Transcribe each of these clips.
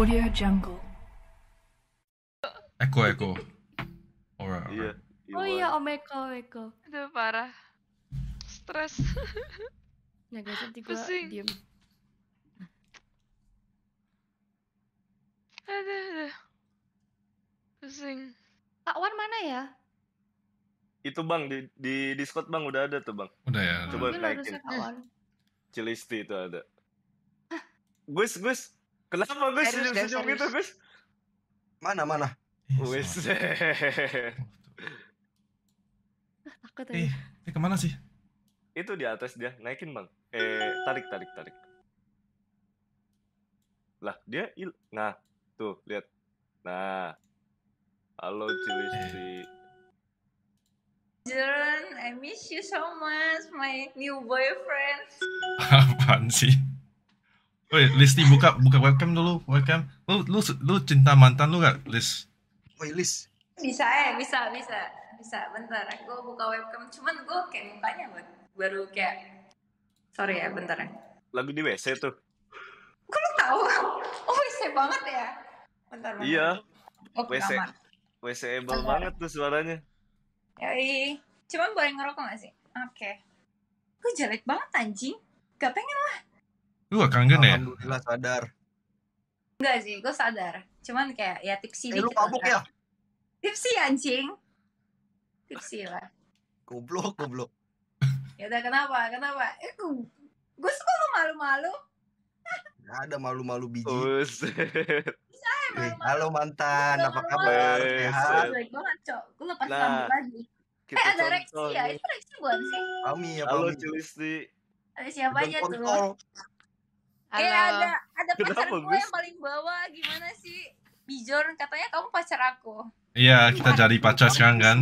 Audio Jungle. Eko. Alright. Iya. Oh iya, Om Eko. Aduh, parah. Stres. Nyagasin tiga diem. Aduh. Pusing. Kak Wan mana ya? Itu Bang, di Discord Bang udah ada tuh Bang. Udah ya. Coba naikin. Cilisti itu ada. Gus. Kenapa Gus senyum-senyum gitu Gus? Mana? Wes. Takut ya. Ini kemana sih? Itu di atas dia, naikin Bang. Tarik. Lah, dia nah, tuh, lihat. Nah. Halo Cilisti. Jern, I miss you so much, my new boyfriend. Apaan sih? Woi, Listy buka webcam dulu, webcam. Lu cinta mantan lu gak, Lis? Woi, Lis. Bisa. Bentar, aku buka webcam. Cuman gue kayak mukanya baru kayak. Sorry ya, bentar ya. Lagi di WC tuh. Kok lu tahu? Oh, WC banget ya. Bentar. Iya. Oh, WC able banget tuh suaranya. Yoi. Cuman boleh ngerokok gak sih? Oke. Gue jelek banget anjing. Gak pengen lah. Lu kangen ya? Alhamdulillah sadar. Enggak sih, gue sadar. Cuman kayak ya tipsi dikit. Lu mabuk ya? Tipsi anjing. Tipsi lah. Goblok. Yaudah kenapa? Gue suka lu malu-malu. Gak ada malu-malu biji. Halo mantan, apa kabar? Sehat. Baik banget, Cok. Gue lepas rambut lagi. Ada Rexy ya? Itu Rexy bukan sih? Ami ya, Halo Cilisti. Ada siapa aja tuh? Ada pacar gue yang paling bawah. Gimana sih? Bijorn, katanya kamu pacar aku. Iya, kita jadi pacar sekarang kan?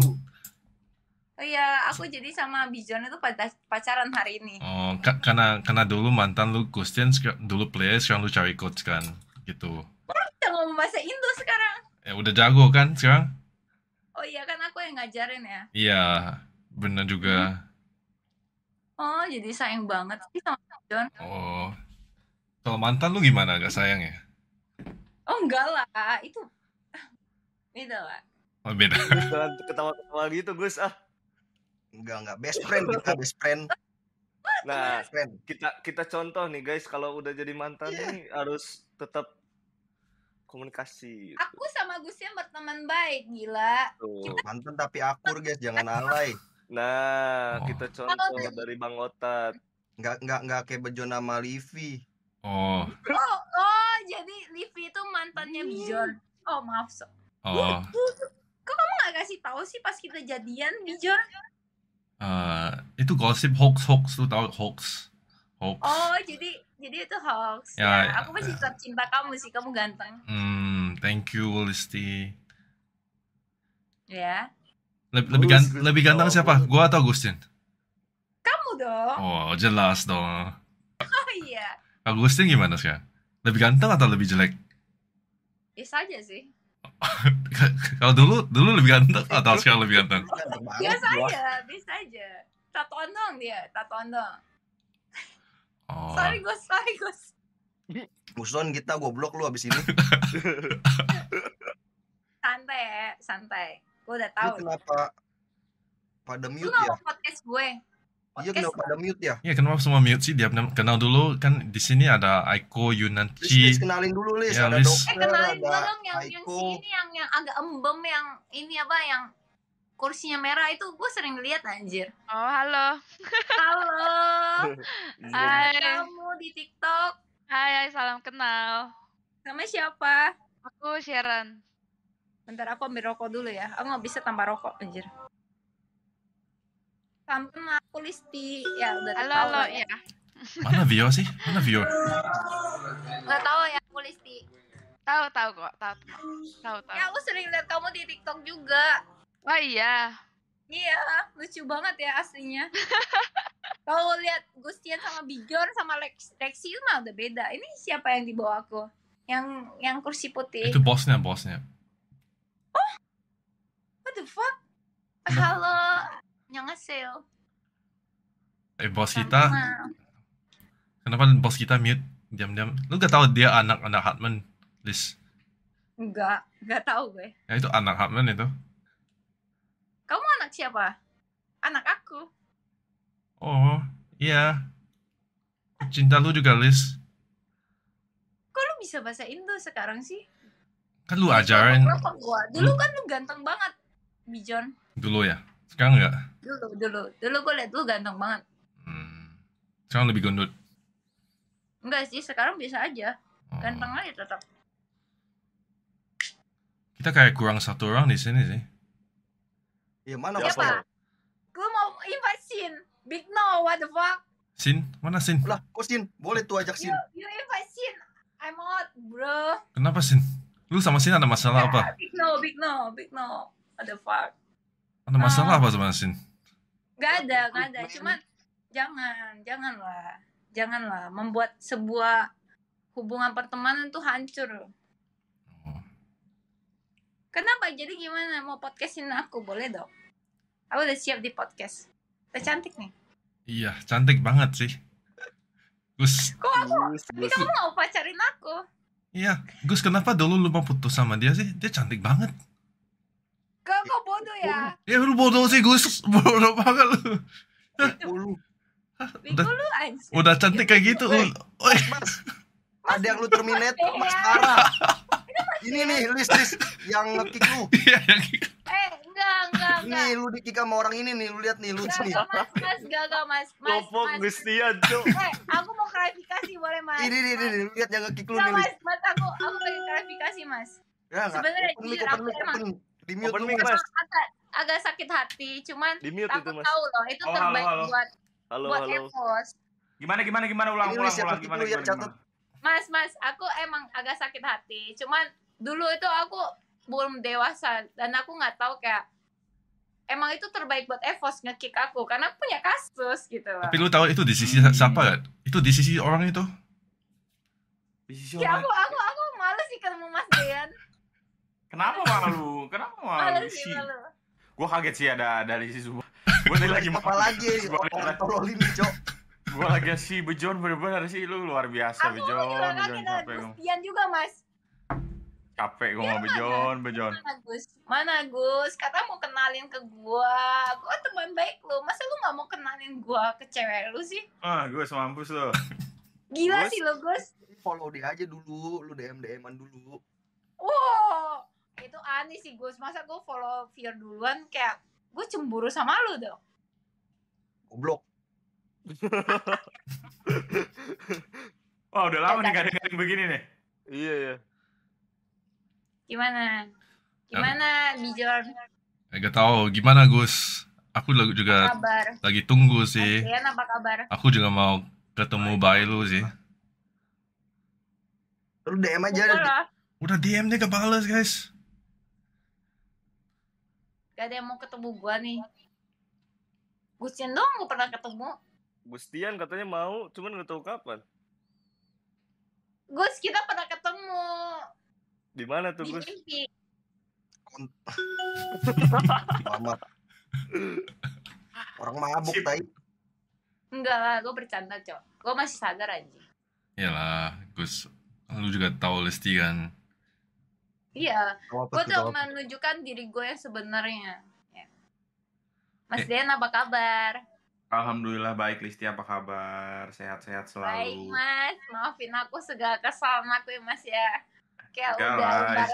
Oh iya, aku jadi sama Bijorn itu pacaran hari ini. Oh, karena dulu mantan lu Christian, dulu player, sekarang lu cari coach kan? Gitu. Kita ngomong bahasa Indo sekarang. Ya udah jago kan sekarang? Oh iya kan aku yang ngajarin ya. Iya bener juga. Oh jadi sayang banget sih sama John. Oh kalau mantan lu gimana, gak sayang ya? Oh enggak lah, itu beda lah. Oh beda. Ketawa-ketawa gitu Gus ah. Enggak best friend. Nah kita contoh nih guys, kalau udah jadi mantan nih harus tetap komunikasi gitu. Aku sama Gusnya berteman baik, gila. Mantan tapi akur guys, jangan alay. Nah, kita contoh dari Bang Otat. Enggak kayak Bejon sama Livi. Oh, jadi Livi itu mantannya Bejon. Oh, maaf Sok. Kok kamu gak kasih tahu sih pas kita jadian, Bejon? Itu gosip hoax, lu tahu hoax. Oh, jadi itu hoax. Ya. Aku masih tetap cinta kamu sih, kamu ganteng. Thank you, Listy. Ya. Lebih ganteng siapa? Gua atau Agustin? Kamu dong. Oh, jelas dong. Oh iya. Agustin gimana sih? Lebih ganteng atau lebih jelek? Biasa aja sih. Kalau dulu lebih ganteng atau sekarang lebih ganteng? Biasa aja. Tatoan dong dia, Sorry Gus. Muson kita goblok lu abis ini. Santai. Gue udah tahu. Kenapa pada mute ya? Podcast gue. Iya kenapa pada mute ya? Iya kenapa semua mute sih? Dia kenal dulu kan, di sini ada Aiko, Yunanchi. Lis kenalin dulu Lis. Ya, ada Lis. Kenalin dulu dong yang Yunanchi ini yang agak embem, yang ini apa yang kursinya merah itu gue sering lihat anjir. Oh halo. Hai kamu di TikTok. Hai salam kenal. Nama siapa? Aku Sharon. Bentar aku ambil rokok dulu ya. Aku nggak bisa tambah rokok anjir. Sampun aku Listy ya udah. Halo ya. Mana Vio? Nggak tahu ya aku Listy. Tahu kok. Ya aku sering lihat kamu di TikTok juga. Wah iya lucu banget ya aslinya. Kalau lihat Gustian sama Bijorn sama Lexi mah udah beda. Ini siapa yang di bawah aku? Yang kursi putih. Itu bosnya. Oh, what the fuck? Halo, annyeonghaseyo. Bos kita. Kenapa bos kita mute? Diam-diam. Lu gak tahu dia anak Hartman. Lis? Enggak tahu gue. Ya itu anak Hapman itu. Kamu anak siapa? Anak aku. Oh, iya. Cinta lu juga, Lis. Kok lu bisa bahasa Indo sekarang sih? Kan lu ajarin. Dulu kan lu ganteng banget, Bijon. Dulu ya? Sekarang enggak? Dulu gue liat lu ganteng banget. Sekarang lebih gendut. Enggak sih, sekarang biasa aja. Ganteng aja tetap. Kita kayak kurang satu orang di sini sih. Ya, mana Siapa? Gue mau invite Sin. Big no, what the fuck? Sin? Mana Sin? Lah, kok Sin? Boleh tuh ajak Sin. You invite Sin. I'm out, bro. Kenapa Sin? Lu sama Sin ada masalah apa? Big no. What the fuck? Ada masalah apa sama Sin? Gak ada. Cuman janganlah membuat sebuah hubungan pertemanan tuh hancur. Kenapa? Jadi gimana? Mau podcastin aku? Boleh dong. Aku udah siap di podcast. Udah cantik nih. Iya, cantik banget sih. Gus. Kok aku? Tapi kamu mau pacarin aku? Iya. Gus, kenapa dulu lu mau putus sama dia sih? Dia cantik banget. Kok bodoh ya? Ya lu bodoh sih, Gus. Bodoh banget lu. Udah cantik kayak gitu. Mas, ada yang lu terminate, Mas Tara. Ini nih list yang ngekick lu. Enggak. Nih lu dikick sama orang ini nih, lu lihat nih lu sini. Mas. Kopok Gustian, Cuk. Aku mau klarifikasi boleh, Mas. Ini lu lihat yang ngekick lu nih. Mas, aku pengen klarifikasi, Mas. Sebenarnya jujur aku emang agak sakit hati, cuman aku tahu loh itu terbaik buat Evos. Gimana ulang. Mas, aku emang agak sakit hati. Cuman dulu itu aku belum dewasa dan aku nggak tahu kayak emang itu terbaik buat Evos ngekick aku karena aku punya kasus gitu loh. Tapi lu tahu itu di sisi siapa kan? Itu di sisi orang itu. Di sisi orang. Ya aku malu sih ketemu Mas Dean. Kenapa malu lu? Kenapa malu sih? Gua kaget sih ada dari sisi gua. Gua lagi apa lagi? Orang tololin, Cok. Gua lagi sih Bejon, bener-bener sih lu luar biasa Bejon. Aku juga kaget ada Gustian juga, Mas. Capek gua sama Bejon. Mana Gus? Kata mau kenalin ke gua. Gua teman baik lu. Masa lu gak mau kenalin gua ke cewek lu sih? Ah, Gus mampus lu. Gila Gus, sih lu, Gus. Follow dia aja dulu, lu DM-an dulu. Wow, itu aneh sih, Gus. Masa gua follow Fir duluan kayak gua cemburu sama lu dong. Goblok. Wah, udah lama nih kadang-kadang begini nih. Iya. Gimana Bijon? Gak tau, gimana Gus? Aku juga lagi tunggu sih. Oke, apa kabar? Aku juga mau ketemu Bailu sih. Lu DM aja. Udah DM deh, gak bales guys. Gak ada yang mau ketemu gua nih. Gustian dong gak pernah ketemu. Gustian katanya mau, cuman gak tahu kapan. Gus, kita pernah ketemu. Di mana tuh, Gus? Di Orang mabuk, tai. Enggak lah, gue bercanda, Cok. Gue masih sadar aja. Iyalah, Gus. Lu juga tahu Lesti kan? Iya, gue tuh menunjukkan diri gue yang sebenarnya. Mas Dean, apa kabar? Alhamdulillah baik, Listi apa kabar? Sehat-sehat selalu. Baik Mas, maafin aku segala kesal aku ya Mas ya. Kayak udah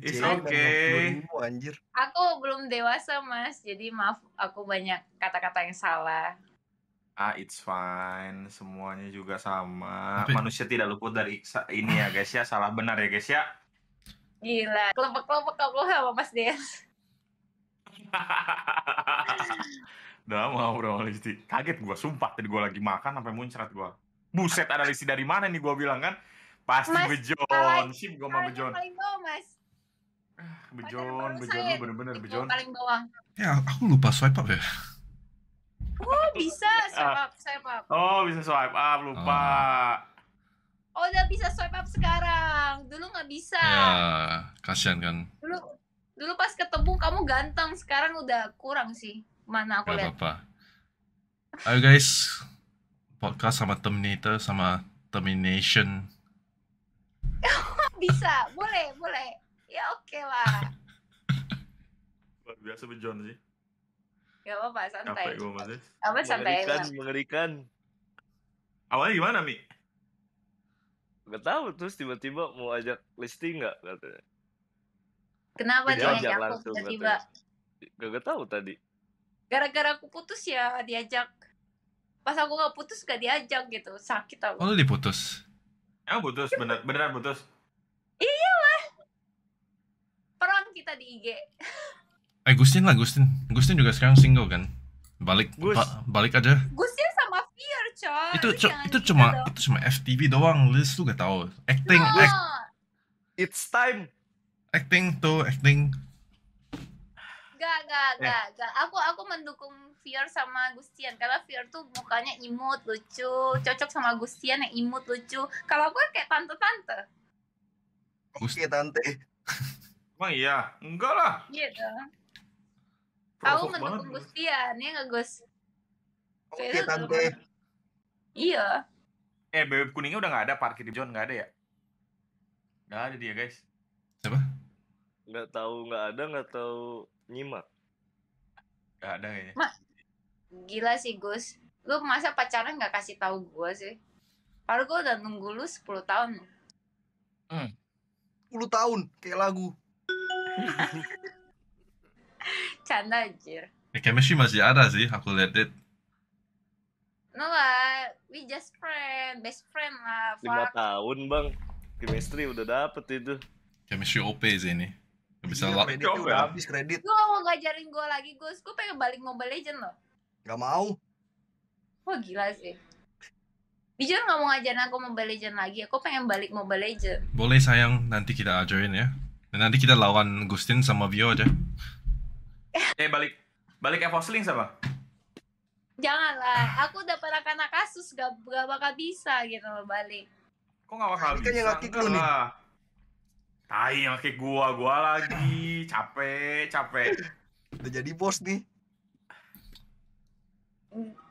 It's okay. Anjir. Aku belum dewasa Mas, jadi maaf aku banyak kata-kata yang salah. Ah, it's fine. Semuanya juga sama. Tapi manusia tidak luput dari ini ya guys ya, salah benar ya guys ya. Gila, kelompok-kelompok aku sama Mas Dean. Udah mau bro Listi. Kaget gue sumpah. Tadi gue lagi makan sampai muncrat gue. Buset ada Listi dari mana nih gue bilang kan. Pasti Mas, Bejon. Sip gue mau Bejon. Paling bawah Mas. Bejon lu bener-bener Bejon. Paling bawah. Ya aku lupa swipe up ya. Oh bisa swipe up. Oh bisa swipe up lupa. Oh udah bisa swipe up sekarang. Dulu gak bisa. Ya kasian kan. Dulu pas ketemu kamu ganteng, sekarang udah kurang sih. Mana aku lihat. Ayo guys, podcast sama Terminator sama Termination. bisa, boleh, boleh. Ya oke lah. Luar biasa bejon sih. Gak apa-apa, santai. Apa santai? Mengerikan. Awalnya gimana, Mi? Gak tahu, terus tiba-tiba mau ajak listing nggak katanya. Kenapa diajak langsung tiba-tiba? Gak tahu tadi. Gara-gara aku putus ya diajak. Pas aku nggak putus gak diajak gitu, sakit aku. Oh, diputus? Emang putus, beneran putus? Iya lah. Peron kita di IG. Gustin lah, Gustin juga sekarang single kan? Balik aja. Gustin sama Fear, coy. Itu cuma FTV doang, Liz tuh gak tahu. Acting, no. It's time. Acting. Gak. Aku mendukung Fear sama Gustian karena Fear tuh mukanya imut, lucu, cocok sama Gustian yang imut, lucu. Kalau gue kayak tante-tante. Gustian tante. Emang iya? Enggak lah. Gitu. Aku mendukung banget. Gustian, ya nggak Gus? Oke, tante. Iya. Bebek kuningnya udah nggak ada, parkir di John nggak ada ya? Nggak ada dia guys. Siapa? Nggak tahu nyimak. Nggak ada kayaknya. Gila sih Gus, lu masa pacaran nggak kasih tahu gue sih? Padahal gue udah nunggu lu 10 tahun. 10 tahun kayak lagu. Canda anjir. Ya, chemistry masih ada sih, aku lihat it. No lah, we just friend, best friend lah. 5 tahun bang, chemistry udah dapet itu. Chemistry OP sih ini. Gak bisa lah. Kredit udah habis kredit. Lu mau ngajarin gue lagi Gus, gue pengen balik Mobile Legends loh. Gak mau. Wah gila sih. Bicara gak mau ngajarin aku Mobile Legends lagi, aku pengen balik Mobile Legends. Boleh sayang, nanti kita ajarin ya. Dan nanti kita lawan Gustin sama Vio aja. Balik Evo Sling sama? Jangan lah, aku udah pernah kena kasus, gak bakal bisa gitu loh balik. Kok gak bakal bisa? Ini kan yang laki lu nih. Tai yang laki gua lagi, capek. Udah jadi bos nih.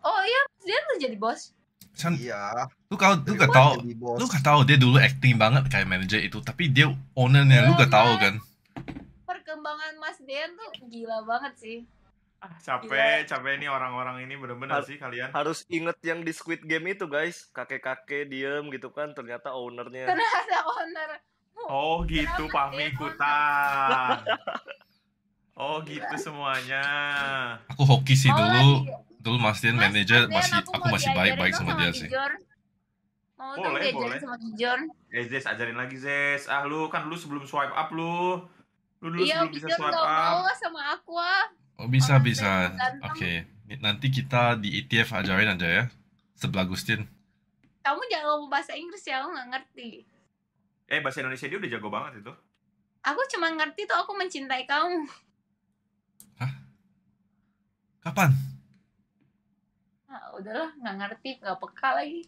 Oh iya, dia tuh jadi bos. Iya. Lu gak tau dia dulu acting banget kayak manajer itu, tapi dia ownernya lu gak tau kan? Perkembangan Mas Dean tuh gila banget sih. Capek nih orang-orang ini bener-bener sih kalian. Harus inget yang di Squid Game itu guys, kakek-kakek diem gitu kan, ternyata ownernya. Ternyata owner. Oh gitu, Fahmi ikutan. Oh gitu semuanya. Aku hoki sih dulu Mas Dian manajer aku masih baik-baik sama dia sih. Mau boleh. Sama Dijon. Zes ajarin lagi Zes. Ah lu kan dulu sebelum swipe up lu dulu iya, sebelum bisa swipe up. Iya, mau sama aku. Oh bisa. Oke. Nanti kita di ETF ajarin aja ya. Sebelah Gustin. Kamu jangan ngomong bahasa Inggris ya, aku nggak ngerti. Bahasa Indonesia dia udah jago banget itu. Aku cuma ngerti tuh aku mencintai kamu. Hah? Kapan? Nah, udahlah, nggak ngerti, nggak peka lagi.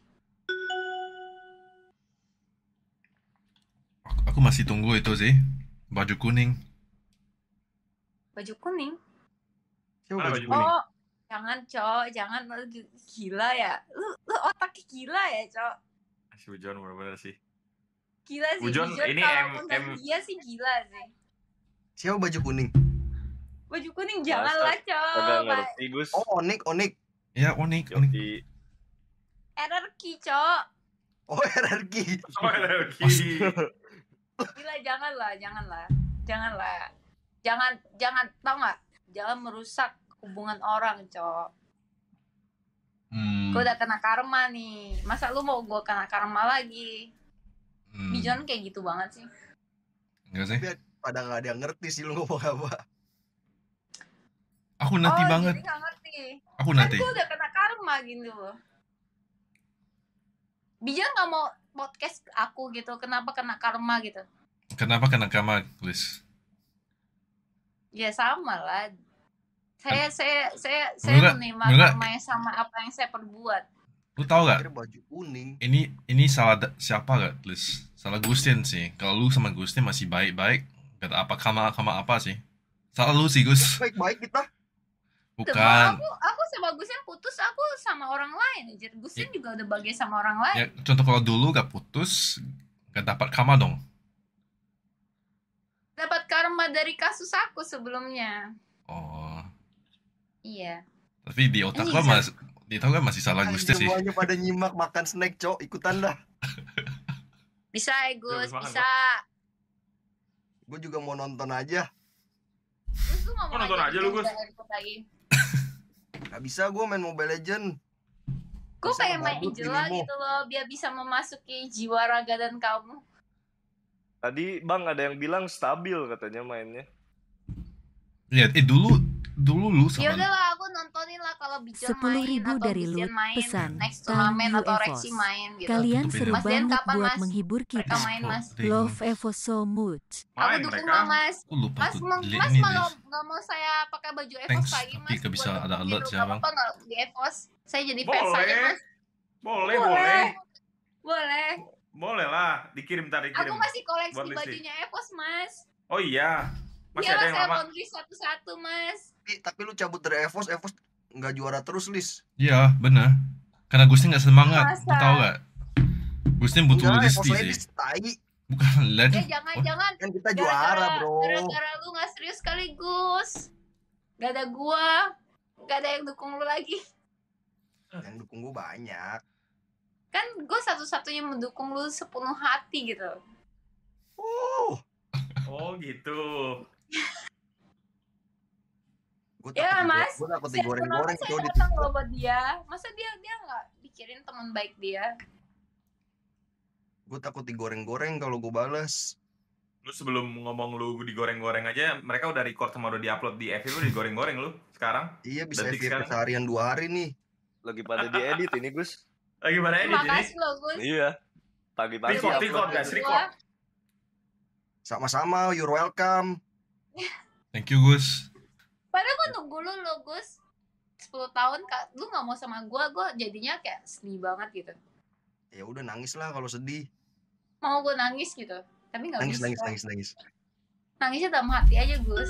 Aku masih tunggu itu sih, baju kuning. Baju kuning? Coba baju kuning. Oh, jangan cok, jangan, lu gila ya, lu otaknya gila ya cok. Si Ujon bener-bener sih. Gila sih, Ujon ini dia sih gila sih. Siapa baju kuning? Baju kuning jangan lah cok. Oh Onik. Ya Onik. RRQ cok. Oh RRQ. Gila janganlah. Jangan tau nggak? Jangan merusak hubungan orang cok. Gue udah kena karma nih. Masa lu mau gue kena karma lagi? Bijon kayak gitu banget sih. Enggak sih. Pada nggak ada yang ngerti sih lu ngomong apa. Aku nanti banget. Jadi gak ngerti. Aku nanti. Aku udah kena karma gitu loh. Bijon nggak mau podcast aku gitu. Kenapa kena karma gitu? Kenapa kena karma, Liz? Ya sama lah. Saya menerima karma yang sama apa yang saya perbuat. Lu tau gak? Baju kuning. Ini salah siapa gak, Liz? Salah Gustin sih. Kalau lu sama Gustin masih baik-baik, gak ada apa kama apa sih? Salah lu sih, Gus. Baik-baik kita. Bukan. Aku sama Gustin putus, aku sama orang lain. Gustin juga udah bahagia sama orang lain. Ya, contoh kalau dulu gak putus, gak dapat kama dong. karma dari kasus aku sebelumnya. Oh. Iya. Tapi di otak lo masih, di otak lo masih salah Gusti sih. Semuanya pada nyimak makan snack, Cok. Ikutan dah. Bisa, Gus, ya, bisa. Gue juga mau nonton aja. Gus, lu mau nonton aja lu, Gus? Gak bisa, gue main Mobile Legends. Gue pengen main Angela gitu loh, biar bisa memasuki jiwa, raga, dan kamu. Tadi Bang ada yang bilang stabil katanya mainnya. Lihat, dulu lu sama. Yaudah lah, aku nontonin lah kalau Bijan main 10.000 dari lu pesan. Next turnamen atau Rexy main gitu. Kalian seru banget buat menghibur kita. Love Evo so much. Aku dukung Mas. Mas kalau nggak mau saya pakai baju Evos lagi Mas. Tapi bisa ada alert ya Bang. Di Evos saya jadi fans aja Mas. Boleh lah, dikirim tadi. Aku masih koleksi bajunya Evos Mas. Oh iya. Masih ya, ada yang lama. Iya, saya satu-satu, Mas. Tapi lu cabut dari Evos, Evos nggak juara terus, Lis. Iya, benar. Karena Gusti nggak semangat, lu tau nggak? Gusti butuh LISTY sih. Bukan LISTY. Ya, jangan-jangan. Kan kita juara, bro. Gara-gara lu nggak serius kali, Gus. Gak ada gua. Gak ada yang dukung lu lagi. Yang dukung gua banyak. Kan gua satu-satunya mendukung lu sepenuh hati, gitu. Oh, gitu. Ya Mas, gue takut digoreng-goreng tuh di TikTok buat dia. Masa dia nggak pikirin teman baik dia? Gue takut digoreng-goreng kalau gue balas. Lu sebelum ngomong lu digoreng-goreng aja, mereka udah record sama udah diupload di FB, lu digoreng-goreng lu sekarang. Iya bisa FB seharian 2 hari nih. Lagi pada diedit ini Gus. Lagi pada edit ini. Makasih lo Gus. Iya. Pagi-pagi. Record guys, record. Sama-sama, you're welcome. Thank you Gus. Padahal gue nunggu lu loh Gus 10 tahun, lu gak mau sama gue jadinya kayak sedih banget gitu. Ya udah nangis lah kalau sedih. Mau gue nangis gitu, tapi gak nangis, bisa. Nangis. Nangisnya dalam hati aja Gus.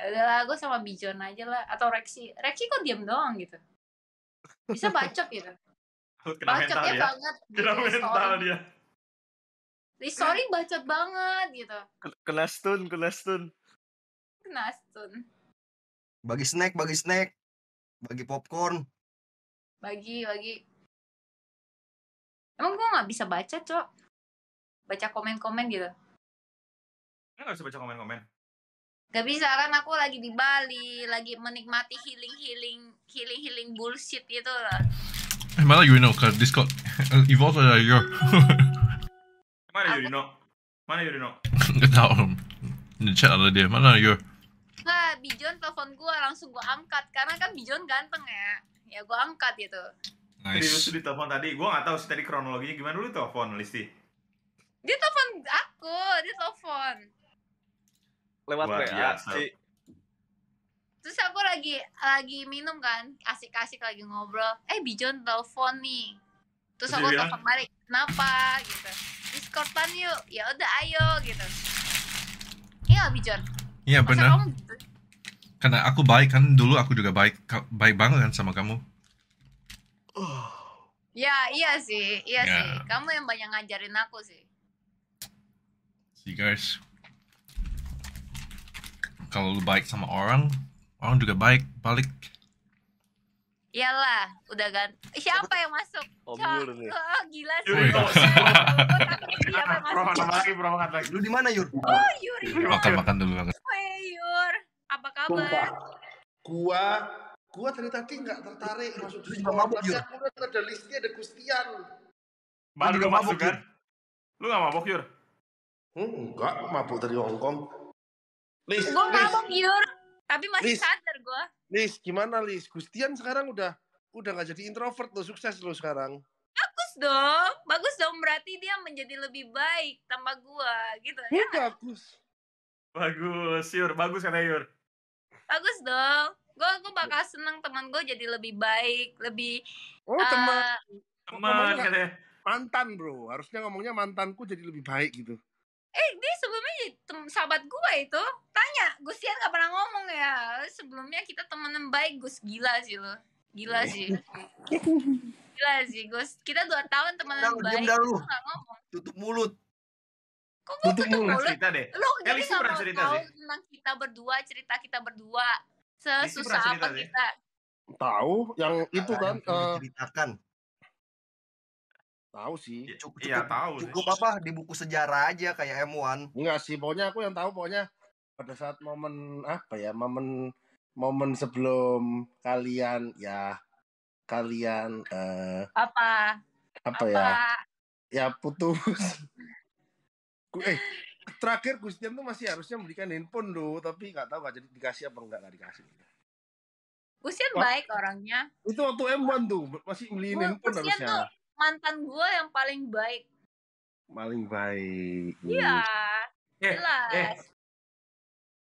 Yaudah lah, gue sama Bijon aja lah. Atau Rexy kok diem doang gitu. Bisa bacot gitu. Bacotnya banget. Kena mental dia. Sorry bacot banget gitu. Kena stun. Bagi snack, bagi popcorn. Bagi. Emang gue nggak bisa baca, Cok. Baca komen-komen gitu. Nggak bisa baca komen-komen. Gak bisa kan aku lagi di Bali, lagi menikmati healing bullshit gitu lah. Malah you know ke Discord evolve aja yo. Mana Yurino? Gak tau om. Di chat ada dia, mana Yur? Nah, Bijon telepon gue, langsung gue angkat. Karena kan Bijon ganteng ya. Ya gue angkat gitu. Nice. Jadi telepon tadi, gue gak tahu sih tadi kronologinya gimana dulu telepon Listi. Dia telepon aku, lewat WA sih. Terus aku lagi minum kan, asik-asik lagi ngobrol. Bijon telepon nih. Terus aku telepon balik, kenapa gitu. Discordan yuk, ya udah ayo gitu. Iya Bijon. Iya benar. Karena aku baik kan, dulu aku juga baik banget kan sama kamu. Ya iya sih. Kamu yang banyak ngajarin aku sih. See guys, kalau lu baik sama orang juga baik balik. Iyalah, udah ganti. Siapa yang masuk? Gila sih. Yur, lu di mana Yur? Oh, Yur. Makan dulu banget. Hey, Yur. Apa kabar? Gua dari tadi enggak tertarik masuk di rumah mabuk Yur. Ada Listi, ada Gustian. Baru udah masuk kan? Lu enggak mabuk Yur? Enggak, mabuk dari Hong Kong. Lis, gua mabuk Yur. Tapi masih sadar gue. Lis, gimana Lis? Gustian sekarang udah gak jadi introvert lo, sukses lo sekarang. Bagus dong berarti dia menjadi lebih baik tambah gue gitu. Ya, bagus Yur, bagus kan Yur? Bagus dong, gue bakal seneng teman gue jadi lebih baik, lebih. Teman katanya. Mantan bro, harusnya ngomongnya mantanku jadi lebih baik gitu. Dia sebelumnya sahabat gue itu. Tanya, Gustian gak pernah ngomong ya. Sebelumnya kita temenan baik, Gus. Gila sih lo. Gila sih, Gus. Kita 2 tahun temenan baik. Diam dah lu. Tutup mulut. Kok gue ketemu lu? Lu jadi gak mau tahu tentang kita berdua, cerita kita berdua. Sesusah apa kita? Tahu yang itu kan. Ceritakan. Tahu sih. Ya, cukup apa di buku sejarah aja kayak M1. Enggak sih, pokoknya aku yang tahu pokoknya pada saat momen apa ya, momen sebelum kalian apa ya putus. Terakhir Gustian tuh masih harusnya memberikan handphone loh, tapi nggak tahu nggak jadi dikasih apa nggak dikasih. Gustian baik orangnya. Itu waktu M1 tuh masih beliin handphone harusnya. Gustian tuh mantan gue yang paling baik. Iya. Jelas.